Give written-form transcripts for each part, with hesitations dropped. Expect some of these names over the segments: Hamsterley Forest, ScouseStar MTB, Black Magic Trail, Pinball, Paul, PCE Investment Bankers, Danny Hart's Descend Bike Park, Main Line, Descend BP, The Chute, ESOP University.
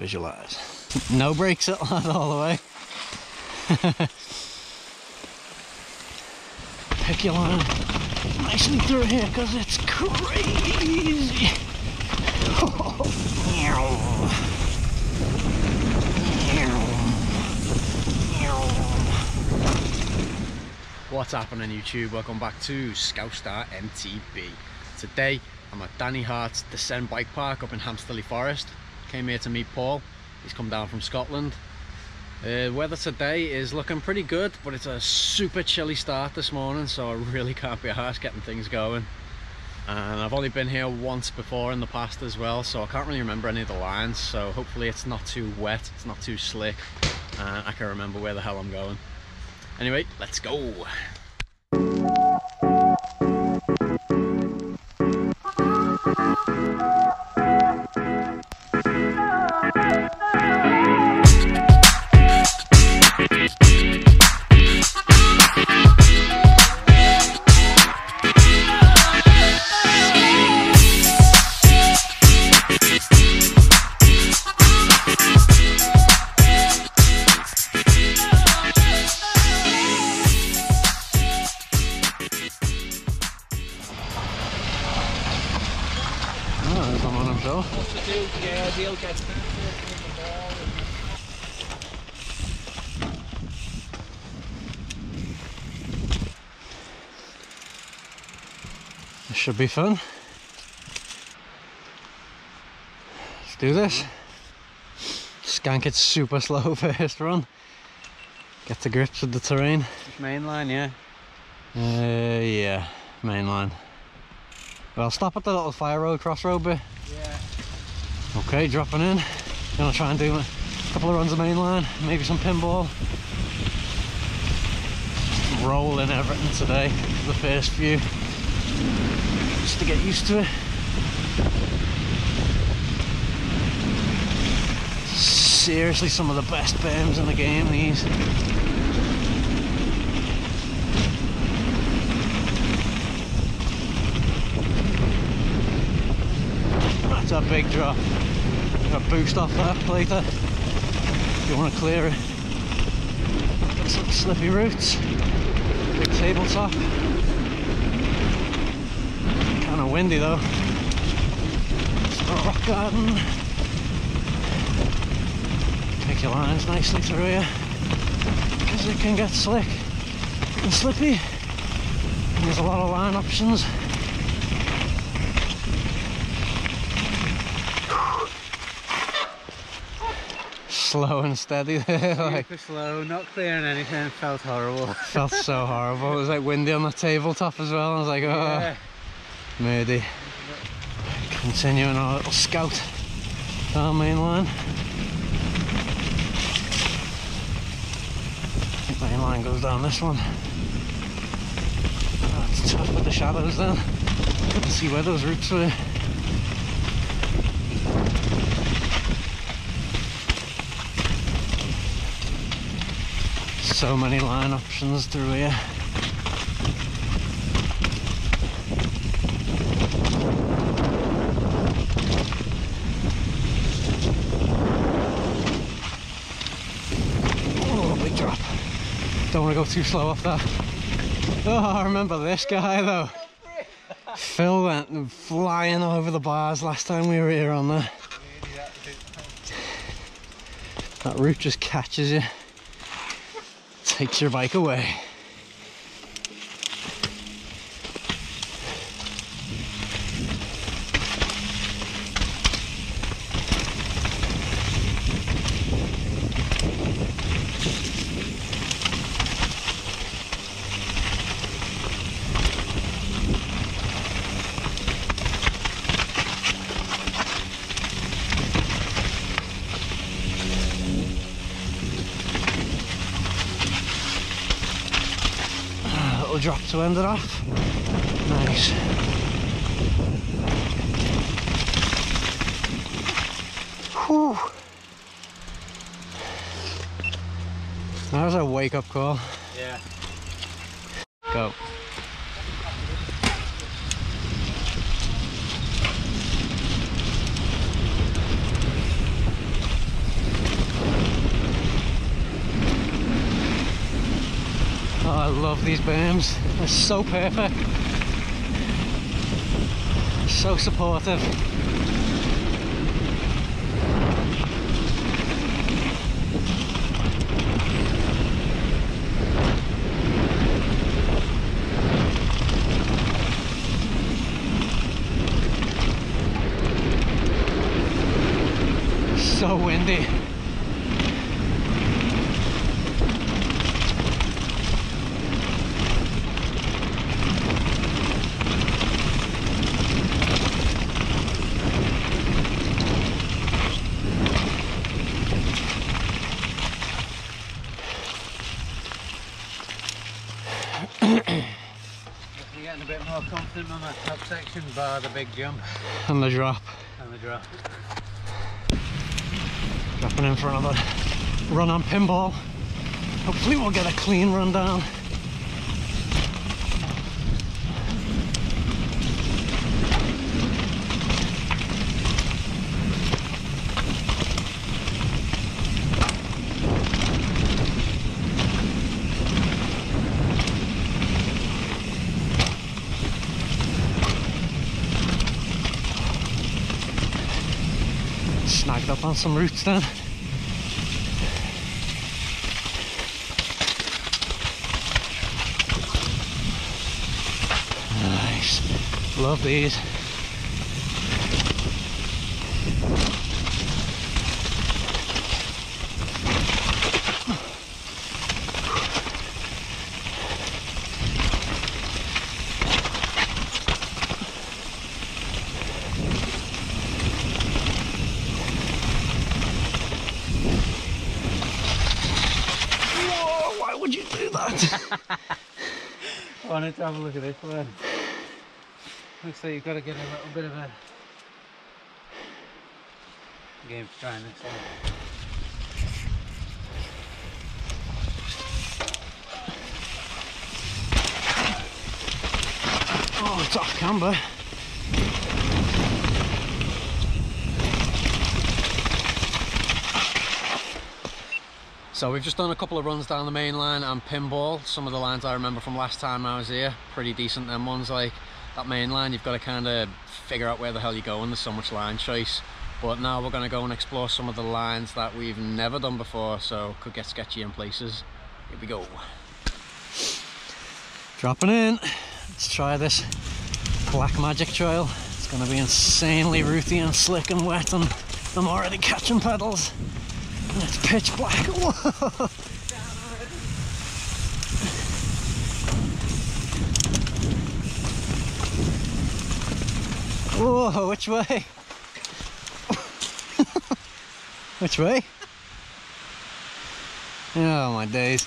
visualize. No brakes all the way. Pick your line nicely through here because it's crazy. What's happening, YouTube? Welcome back to ScouseStar MTB. Today I'm at Danny Hart's Descend Bike Park up in Hamsterley Forest. Came here to meet Paul. He's come down from Scotland. Weather today is looking pretty good, but it's a super chilly start this morning, so I really can't be arsed getting things going. And I've only been here once before in the past as well, so I can't really remember any of the lines, so hopefully it's not too wet, it's not too slick, and I can remember where the hell I'm going. Anyway, let's go. This should be fun. Let's do this. Skank it super slow first run. Get to grips with the terrain. Main line, yeah? Yeah, main line. Well, stop at the little fire road crossroad bit. Yeah. Okay, dropping in. Gonna try and do a couple of runs of main line, maybe some pinball. Rolling everything today, the first few. Just to get used to it. Seriously, some of the best berms in the game, these. That's a big drop. Got a boost off that later. If you want to clear it. Got some slippy roots. Big tabletop. Kind of windy though. It's a rock garden. Take your lines nicely through here because it can get slick and slippy. And there's a lot of line options. Slow and steady there. Like, super slow, not clearing anything. Felt horrible. Felt so horrible. It was like windy on the tabletop as well. I was like, oh. Yeah. Moody. Continuing our little scout down main line. I think main line goes down this one. Oh, it's tough with the shadows then. Couldn't see where those roots were. So many line options through here. Don't want to go too slow off that. Oh, I remember this guy though. Phil went flying over the bars last time we were here on there. That route just catches you. Takes your bike away. Drop to end it off. Nice. Whew. That was a wake up call. Yeah. Go. love these berms. They're so perfect. So supportive. So windy. Getting a bit more confident on that top section, bar the big jump and the drop. Dropping in for another run on pinball. Hopefully we'll get a clean run down. Snagged up on some roots then. Nice. Love these. I wanted to have a look at this one. Looks like you've got to get a little bit of a game to try this one. Oh, it's off camber. So we've just done a couple of runs down the Main Line and pinball. Some of the lines I remember from last time I was here, pretty decent them ones. Like that Main Line, you've got to kind of figure out where the hell you're going, there's so much line choice. But now we're going to go and explore some of the lines that we've never done before, so could get sketchy in places. Here we go. Dropping in, let's try this Black Magic Trail. It's going to be insanely rooty and slick and wet, and I'm already catching pedals. And it's pitch black. Whoa. Whoa, which way? Which way? Oh my days.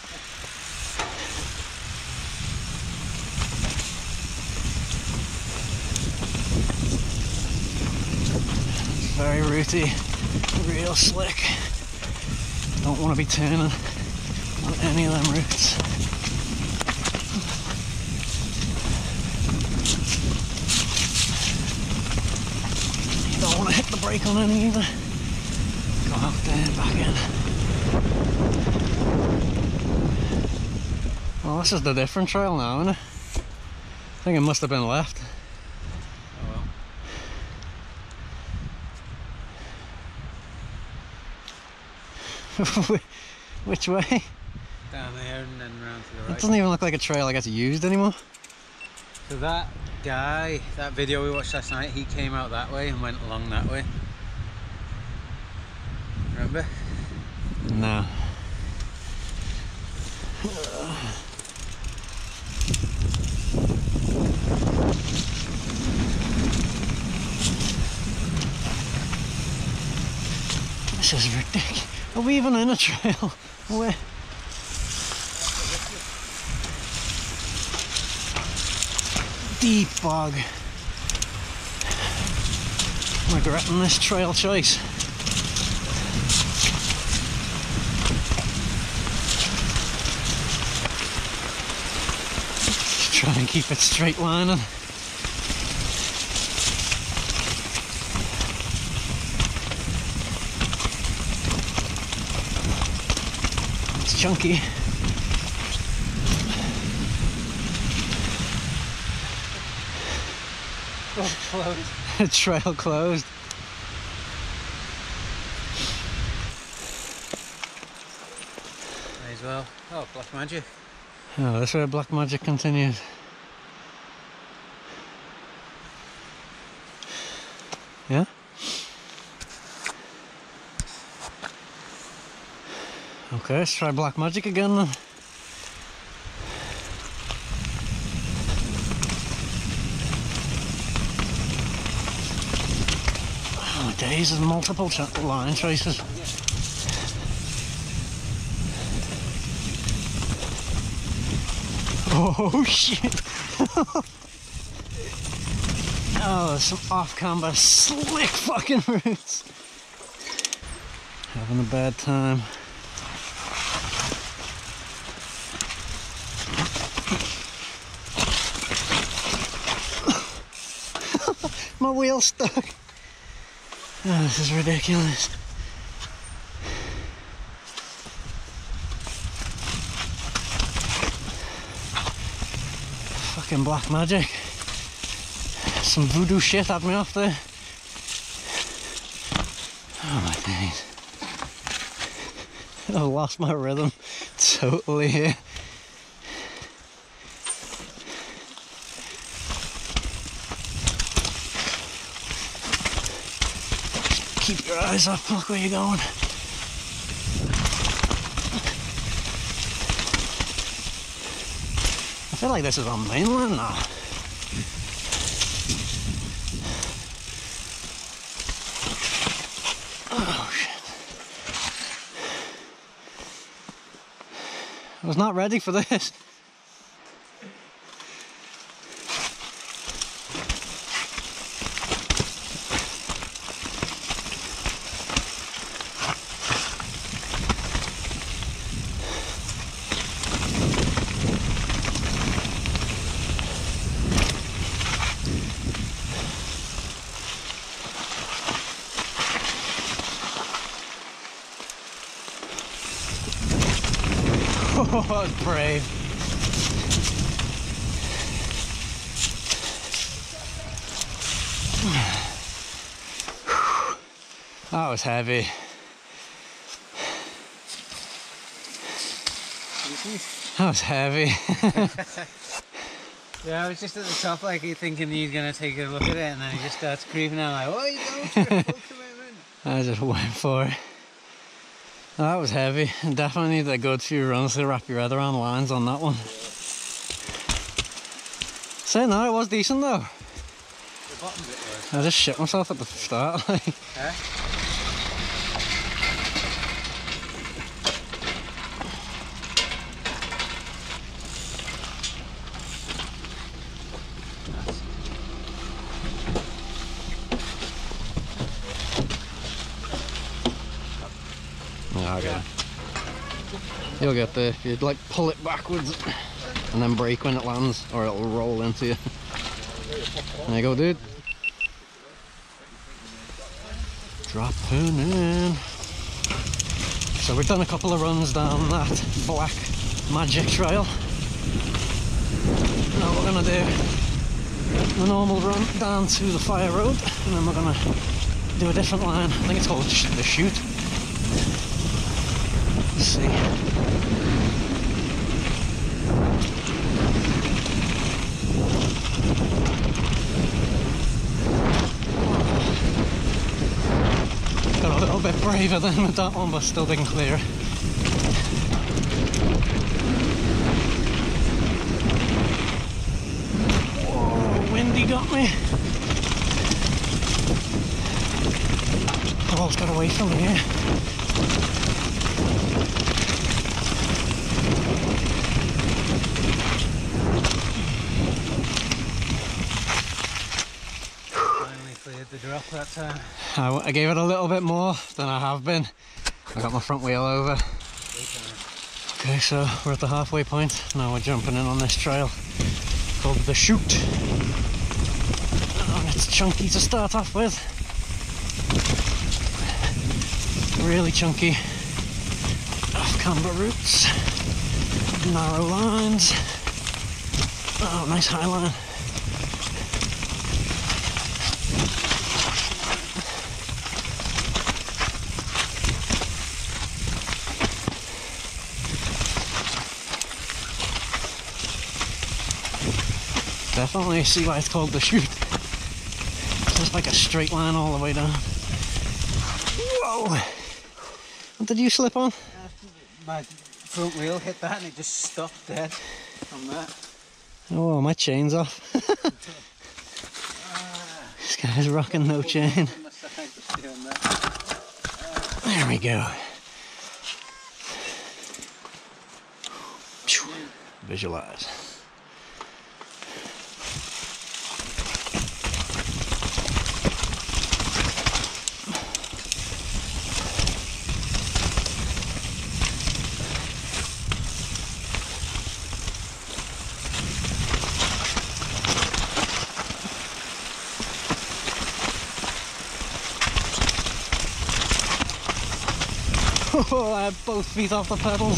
Very rooty, real slick. Don't want to be turning on any of them roots. You don't want to hit the brake on any either. Go out there, back in. Well, this is the different trail now, isn't it? I think it must have been left. Which way? Down there and then round to the right. It doesn't even look like a trail that gets used anymore. So that guy, that video we watched last night, he came out that way and went along that way. Remember? No. This is ridiculous. Are we even in a trail? Where? Deep bog. I'm regretting this trail choice. Just try and keep it straight lining. Chunky. Closed. Trail closed. May as well. Oh, Black Magic. Oh, that's where Black Magic continues. Yeah? Okay, let's try Black Magic again then. Oh, days of multiple line traces. Oh shit! Oh, there's some off-camber slick fucking roots. Having a bad time. My wheel's stuck. Oh, this is ridiculous. Fucking Black Magic. Some voodoo shit had me off there. Oh my days. I lost my rhythm totally here. Keep your eyes up, look where you're going. I feel like this is on Main Line now. Oh shit. I was not ready for this. Oh, that was brave. That was heavy. That was heavy. Yeah, I was just at the top, like, thinking he's going to take a look at it, and then he just starts creeping out, like, what are you doing? I just went for it. Oh, that was heavy. Definitely needed a good few runs to wrap your head around lines on that one. So no, it was decent though. The bottom bit was. I just shit myself at the start. Like. Yeah. Okay. You'll get there if you'd like pull it backwards and then brake when it lands or it'll roll into you. There you go, dude. Dropping in. So we've done a couple of runs down that Black Magic Trail. Now we're going to do the normal run down to the fire road and then we're going to do a different line. I think it's called The Chute. Let's see. Got a little bit braver than with that one, but still didn't clear it. Whoa, windy got me. The ball's got away from me here. Drop that time. I gave it a little bit more than I have been. I got my front wheel over. Okay, so we're at the halfway point. Now we're jumping in on this trail called The Chute. Oh, and it's chunky to start off with. Really chunky. Off-camber roots. Narrow lines. Oh, nice high line. I finally see why it's called the Chute. It's like a straight line all the way down. Whoa! What did you slip on? My front wheel hit that and it just stopped dead on that. Oh, my chain's off. This guy's rocking no chain. There we go. Visualize. Oh, I had both feet off the pedals.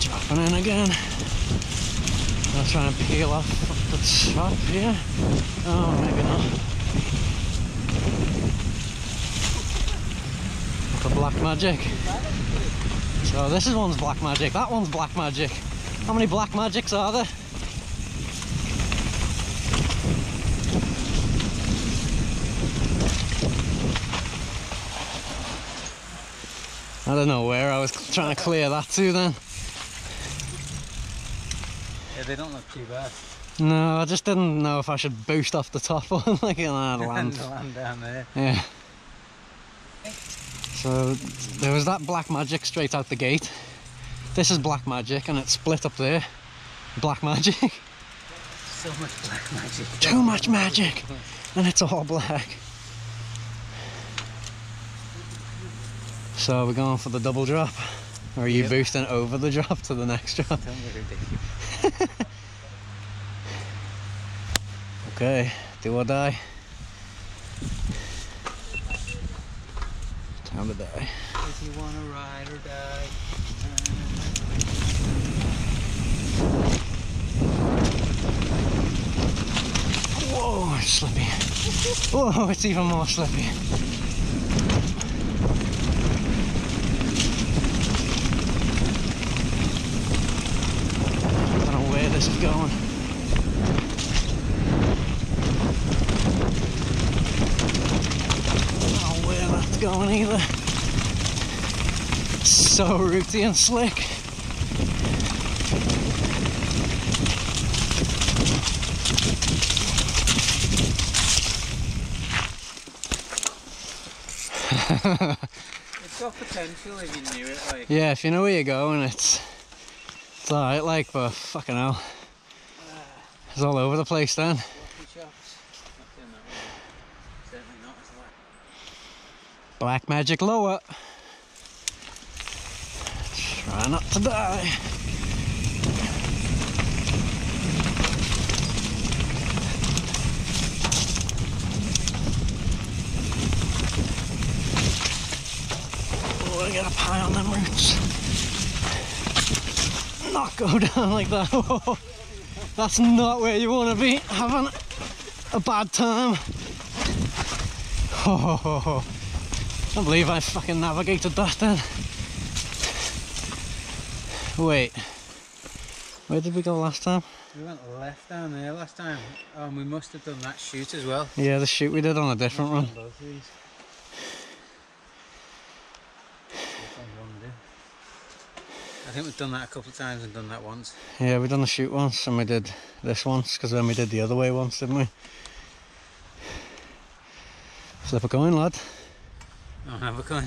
Dropping in again. I'll try and peel off the top here. Oh, maybe not. The Black Magic. So this is one's Black Magic, that one's Black Magic. How many Black Magics are there? I don't know where I was trying to clear that to then. Yeah, they don't look too bad. No, I just didn't know if I should boost off the top or like an hard land. Land down there. Yeah. So there was that Black Magic straight out the gate. This is Black Magic and it's split up there. Black Magic. So much Black Magic. Too much magic. And it's all black. So we're going for the double drop, or are you boosting over the drop to the next drop? Don't be ridiculous. Okay, do or die. Time to die. If you want to ride or die. Whoa, it's slippy. Whoa, it's even more slippy. This is going. I don't know where that's going either. It's so rooty and slick. It's got potential if you knew it, like. Yeah, if you know where you're going, it's alright, like, but fucking hell. It's all over the place then. Black Magic lower. Try not to die. Oh, I got a pie on them roots. Not go down like that. Oh, that's not where you want to be having a bad time. Oh, I can't believe I fucking navigated that then. Wait, where did we go last time? We went left down there last time. We must have done that Chute as well. Yeah, the Chute we did on a different run. I think we've done that a couple of times and done that once. Yeah, we've done the Chute once and we did this once, because then we did the other way once, didn't we? Flip a coin, lad. I don't have a coin.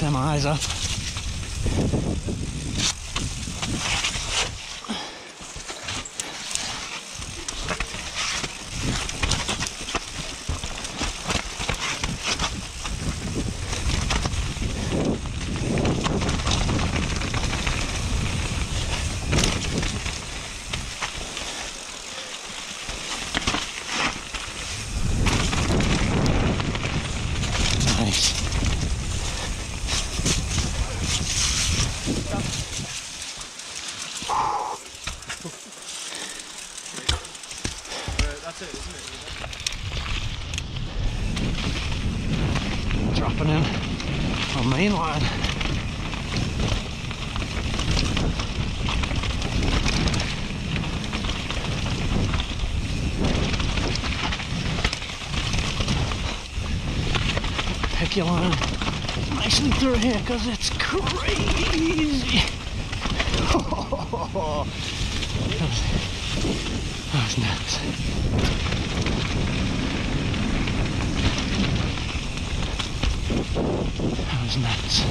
Them eyes up. Dropping in on Main Line. Pick your line nicely through here because it's crazy. Oh, that was nuts. That was nuts.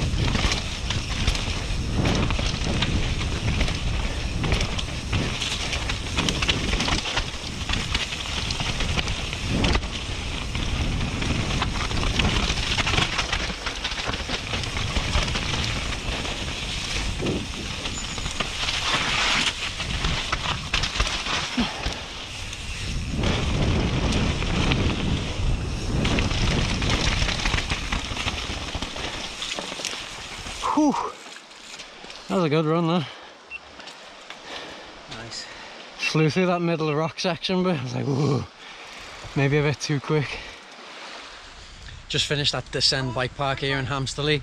That was a good run there. Nice. Flew through that middle rock section, but I was like, whoa, maybe a bit too quick. Just finished that Descend Bike Park here in Hamsterley.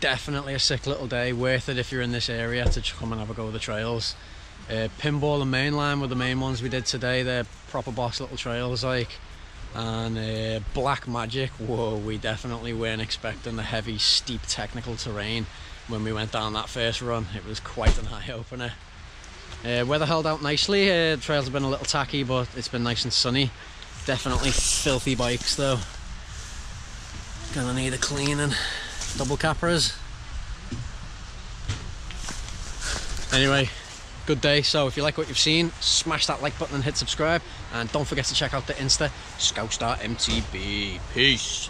Definitely a sick little day. Worth it if you're in this area to just come and have a go with the trails. Pinball and Main Line were the main ones we did today. They're proper boss little trails, like. And Black Magic, whoa, we definitely weren't expecting the heavy, steep, technical terrain when we went down that first run. It was quite an eye-opener. Weather held out nicely. Trails have been a little tacky, but it's been nice and sunny. Definitely filthy bikes, though. Gonna need a cleaning. Double capras. Anyway, good day. So if you like what you've seen, smash that like button and hit subscribe, and don't forget to check out the Insta, ScouseStar MTB. Peace.